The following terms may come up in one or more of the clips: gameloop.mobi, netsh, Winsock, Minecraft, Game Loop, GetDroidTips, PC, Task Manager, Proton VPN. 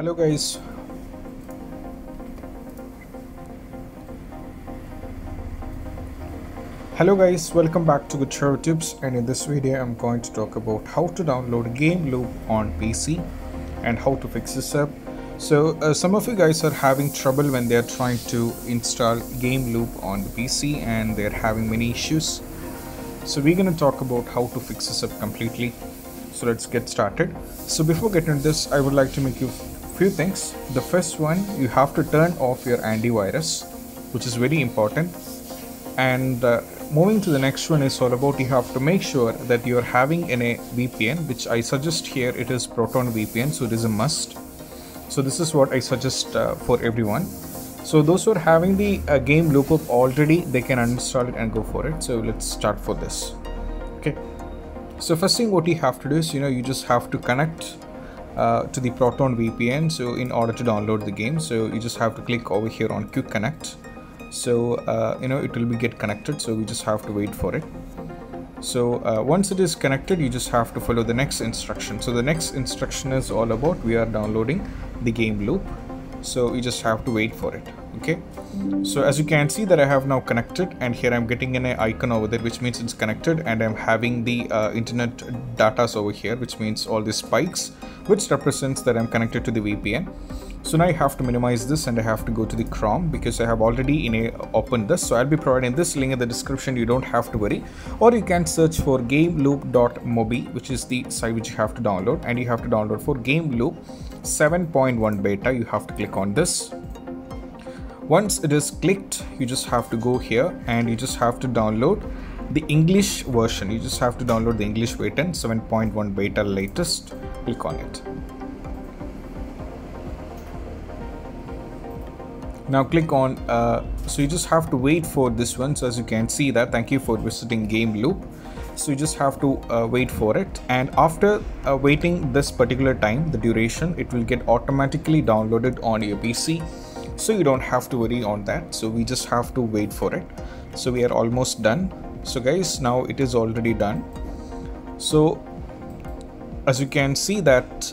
Hello guys, welcome back to GetDroidTips, and in this video I'm going to talk about how to download Game Loop on PC and how to fix this up. So some of you guys are having trouble when they're trying to install Game Loop on the PC and they're having many issues. So we're going to talk about how to fix this up completely. So let's get started. So before getting into this, I would like to make you few things. The first one, you have to turn off your antivirus, which is very important. And moving to the next one is all about you have to make sure that you are having a VPN, which I suggest here it is Proton VPN, so it is a must. So this is what I suggest for everyone. So those who are having the Game Loop up already, they can uninstall it and go for it. So let's start for this. Okay. So first thing what you have to do is, you just have to connect to the Proton VPN. So in order to download the game, so you just have to click over here on Quick Connect. So it will be get connected. So we just have to wait for it. So once it is connected, you just have to follow the next instruction. So the next instruction is all about we are downloading the Game Loop. So you just have to wait for it. Okay. So as you can see that I have now connected, and here I'm getting an icon over there, which means it's connected, and I'm having the internet datas over here, which means all the spikes, which represents that I'm connected to the VPN. So now I have to minimize this, and I have to go to the Chrome because I have already opened this. So I'll be providing this link in the description. You don't have to worry, or you can search for gameloop.mobi, which is the site which you have to download, and you have to download for Game Loop 7.1 beta. You have to click on this. Once it is clicked, you just have to go here and you just have to download the English version. You just have to download the English version, 7.1 beta latest. Click on it. Now click on, so you just have to wait for this one. So as you can see that, thank you for visiting Game Loop. So you just have to wait for it, and after waiting this particular time, the duration, it will get automatically downloaded on your PC. So you don't have to worry on that. So we just have to wait for it. So we are almost done. So guys, now it is already done. So as you can see that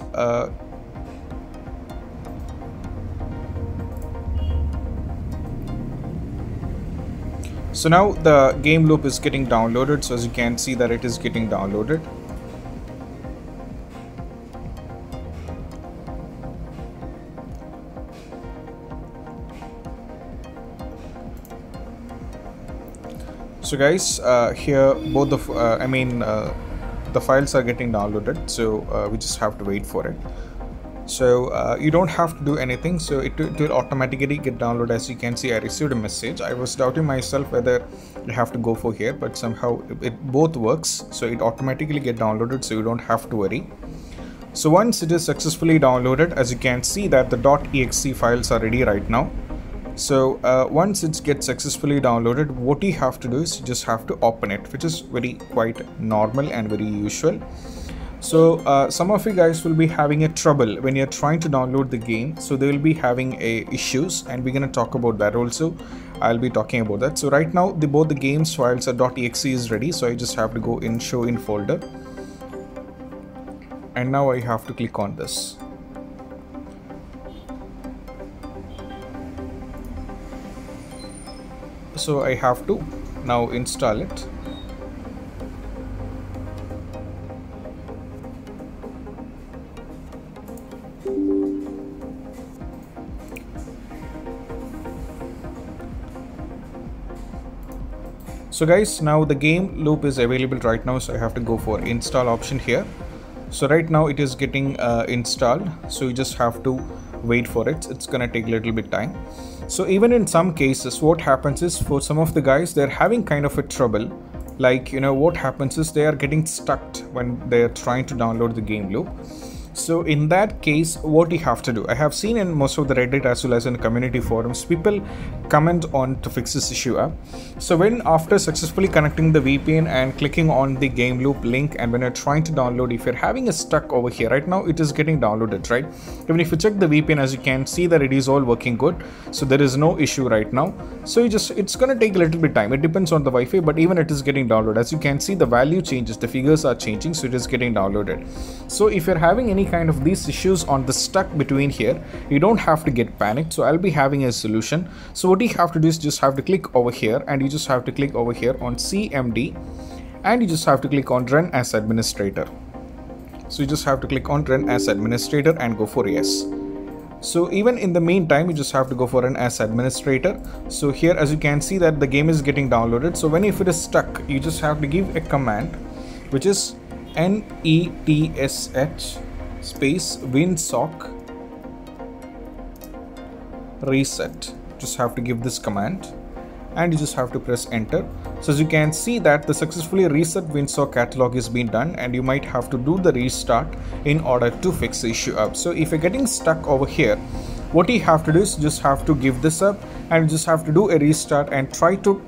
so now the Game Loop is getting downloaded. So as you can see that it is getting downloaded. So guys, here both of the files are getting downloaded. So we just have to wait for it. So you don't have to do anything. So it will automatically get downloaded. As you can see, I received a message. I was doubting myself whether I have to go for here, but somehow it both works. So it automatically get downloaded. So you don't have to worry. So once it is successfully downloaded, as you can see that the .exe files are ready right now. So once it gets successfully downloaded, what you have to do is you just have to open it, which is very quite normal and very usual. So some of you guys will be having a trouble when you're trying to download the game. So they will be having issues, and we're going to talk about that also. I'll be talking about that. So right now both the games files are .exe is ready. So I just have to go in show in folder. And now I have to click on this. So I have to now install it. So guys, now the Game Loop is available right now. So I have to go for install option here. So right now it is getting installed. So you just have to wait for it. It's gonna take a little bit time. So even in some cases, what happens is for some of the guys, they're having kind of a trouble. Like, what happens is they are getting stuck when they're trying to download the Game Loop. So in that case, what you have to do, I have seen in most of the Reddit as well as in community forums, people comment on to fix this issue up. So when after successfully connecting the VPN and clicking on the Game Loop link, and when you're trying to download, if you're having a stuck over here, right now it is getting downloaded, right? Even if you check the VPN, as you can see that it is all working good. So there is no issue right now. So you just, it's going to take a little bit time. It depends on the Wi-Fi, but even it is getting downloaded. As you can see, the value changes, the figures are changing. So it is getting downloaded. So if you're having any kind of these issues on the stuck between here, you don't have to get panicked. So I'll be having a solution. So what you have to do is just have to click over here, and you just have to click over here on CMD, and you just have to click on Run as Administrator. So you just have to click on Run as Administrator and go for yes. So even in the meantime, you just have to go for an as administrator. So here, as you can see, that the game is getting downloaded. So when if it is stuck, you just have to give a command, which is netsh space winsock reset. Just have to give this command, and you just have to press enter. So as you can see that the successfully reset Winsock catalog is being done, and you might have to do the restart in order to fix the issue up. So if you're getting stuck over here, what you have to do is just have to give this up, and you just have to do a restart and try to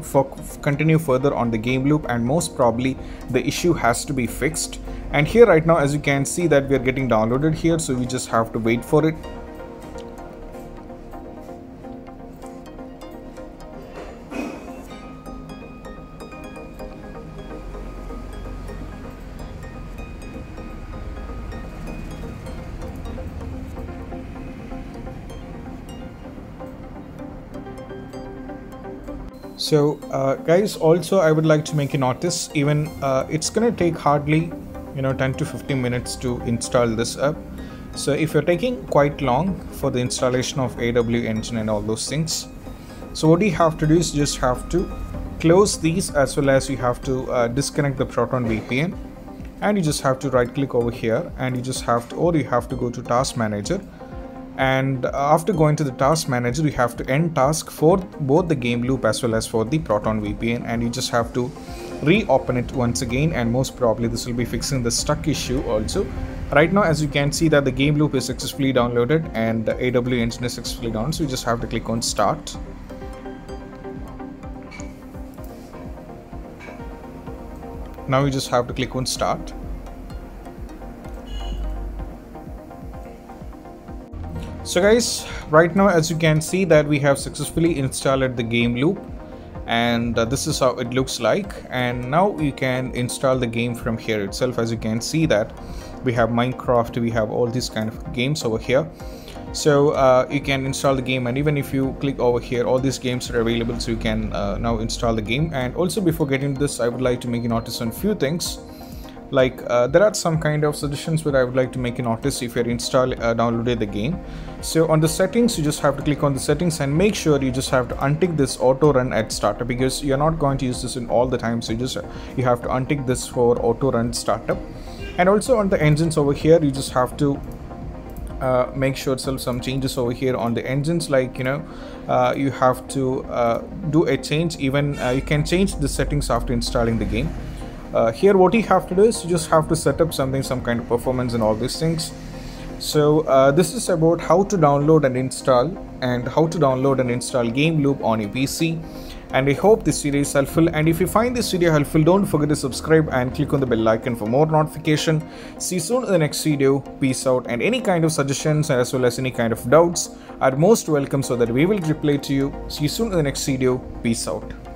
continue further on the game loop, and most probably the issue has to be fixed. And here right now, as you can see that we are getting downloaded here, so we just have to wait for it. So guys, also I would like to make you notice, even it's gonna take hardly 10 to 15 minutes to install this up. So if you're taking quite long for the installation of AW engine and all those things, so what you have to do is just have to close these, as well as you have to disconnect the Proton VPN, and you just have to right click over here, and you just have to, or you have to go to Task Manager. And after going to the task manager, you have to end task for both the game loop as well as for the Proton VPN, and you just have to reopen it once again, and most probably this will be fixing the stuck issue also. Right now, as you can see that the game loop is successfully downloaded and the AW engine is successfully down, so you just have to click on start. Now you just have to click on start. So guys, right now as you can see that we have successfully installed the game loop, and this is how it looks like. And now you can install the game from here itself. As you can see that we have Minecraft, we have all these kind of games over here. So you can install the game, and even if you click over here, all these games are available, so you can now install the game. And also before getting this, I would like to make you notice on few things. Like there are some kind of suggestions where I would like to make a notice if you're downloaded the game. So on the settings, you just have to click on the settings, and make sure you just have to untick this auto run at startup, because you're not going to use this in all the time. So you have to untick this for auto run startup. And also on the engines over here, you just have to make sure some changes over here on the engines, like you have to do a change. Even you can change the settings after installing the game. Here what you have to do is you just have to set up some kind of performance and all these things. So this is about how to download and install game loop on your PC, and I hope this video is helpful. And if you find this video helpful, don't forget to subscribe and click on the bell icon for more notification. See you soon in the next video. Peace out. And any kind of suggestions as well as any kind of doubts are most welcome, so that we will reply to you. See you soon in the next video. Peace out.